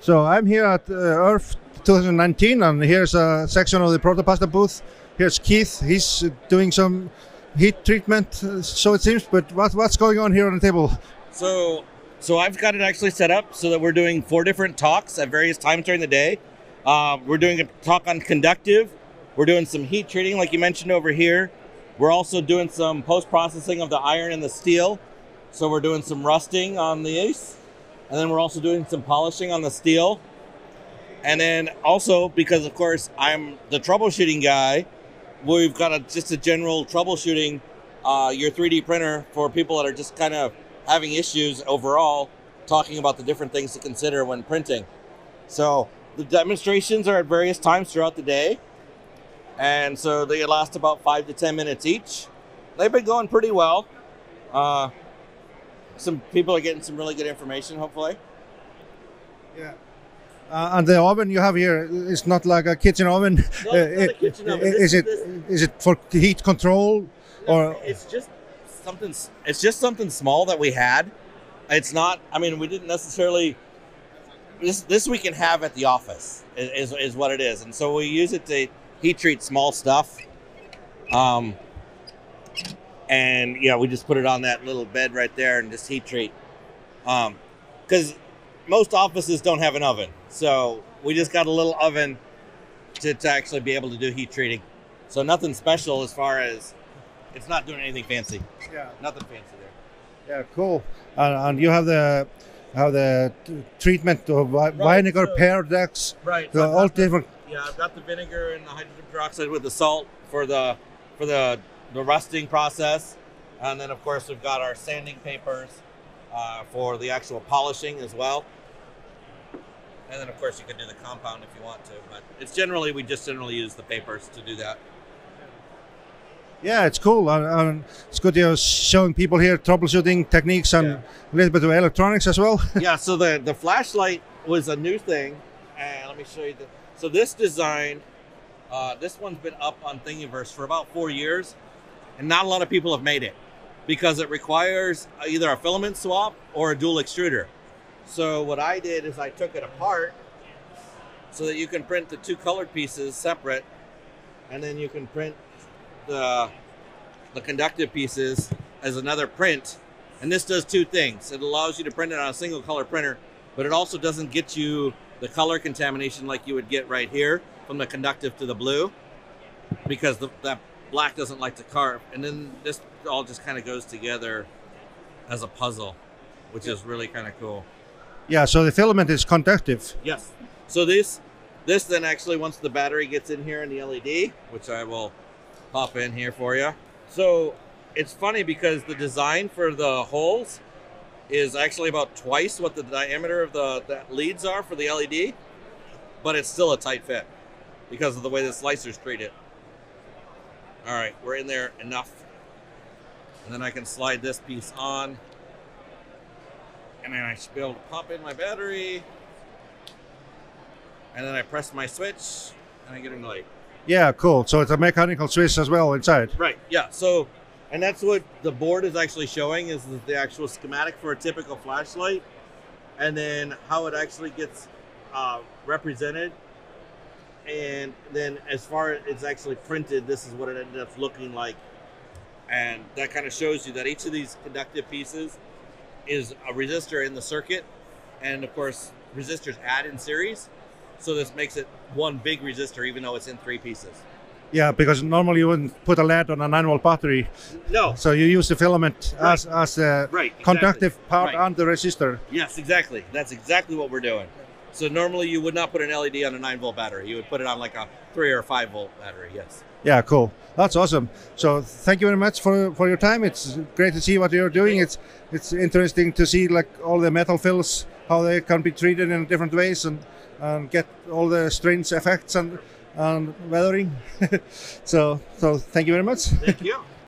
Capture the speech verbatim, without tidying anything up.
So I'm here at uh, E R R F twenty nineteen, and here's a section of the Proto-Pasta booth. Here's Keith. He's doing some heat treatment, uh, so it seems. But what, what's going on here on the table? So, so I've got it actually set up so that we're doing four different talks at various times during the day. Uh, we're doing a talk on conductive. We're doing some heat treating, like you mentioned over here. We're also doing some post-processing of the iron and the steel. So we're doing some rusting on the ace. And then we're also doing some polishing on the steel. And then also, because of course I'm the troubleshooting guy, we've got a, just a general troubleshooting uh, your three D printer for people that are just kind of having issues overall, talking about the different things to consider when printing. So the demonstrations are at various times throughout the day. And so they last about five to ten minutes each. They've been going pretty well. Uh, Some people are getting some really good information, hopefully. Yeah. Uh, and the oven you have here is not like a kitchen oven. No, it's not a kitchen oven. Is it, is it for heat control? No, or it's just something. It's just something small that we had. It's not. I mean, we didn't necessarily. This this we can have at the office is is what it is, and so we use it to heat treat small stuff. Um. And yeah, we just put it on that little bed right there and just heat treat. Um, cause most offices don't have an oven. So we just got a little oven to, to actually be able to do heat treating. So nothing special as far as it's not doing anything fancy. Yeah. Nothing fancy there. Yeah. Cool. And, and you have the, how the treatment of right, vinegar, so, pear decks, right. So all different. The, yeah. I've got the vinegar and the hydrogen peroxide with the salt for the, for the, the rusting process, and then of course we've got our sanding papers uh, for the actual polishing as well, and then of course you can do the compound if you want to, but it's generally we just generally use the papers to do that. Yeah, it's cool, and, and it's good you're showing people here troubleshooting techniques and yeah. A little bit of electronics as well. Yeah, so the the flashlight was a new thing, and let me show you the, so this design uh, this one's been up on Thingiverse for about four years. And not a lot of people have made it because it requires either a filament swap or a dual extruder. So what I did is I took it apart so that you can print the two colored pieces separate, and then you can print the, the conductive pieces as another print. And this does two things. It allows you to print it on a single color printer, but it also doesn't get you the color contamination like you would get right here from the conductive to the blue, because the, that black doesn't like to carve, and then this all just kind of goes together as a puzzle, which yeah. is really kind of cool. Yeah, so the filament is conductive. Yes. So this, this then actually, once the battery gets in here in the L E D, which I will pop in here for you. So it's funny because the design for the holes is actually about twice what the diameter of the, the leads are for the L E D, but it's still a tight fit because of the way the slicers treat it. All right, we're in there enough. And then I can slide this piece on. And then I should be able to pop in my battery. And then I press my switch and I get a light. Yeah, cool. So it's a mechanical switch as well inside. Right, yeah. So, and that's what the board is actually showing, is the actual schematic for a typical flashlight. And then how it actually gets uh, represented. And then as far as it's actually printed, this is what it ended up looking like. And that kind of shows you that each of these conductive pieces is a resistor in the circuit. And of course, resistors add in series. So this makes it one big resistor, even though it's in three pieces. Yeah, because normally you wouldn't put a lead on a nine volt battery. No. So you use the filament right. as, as the right, exactly. conductive part right. and the resistor. Yes, exactly. That's exactly what we're doing. So normally you would not put an L E D on a nine volt battery. You would put it on like a three or five volt battery, yes. Yeah, cool. That's awesome. So thank you very much for, for your time. It's great to see what you're doing. It's it's interesting to see like all the metal fills, how they can be treated in different ways and, and get all the strange effects and, and weathering. so, so thank you very much. Thank you.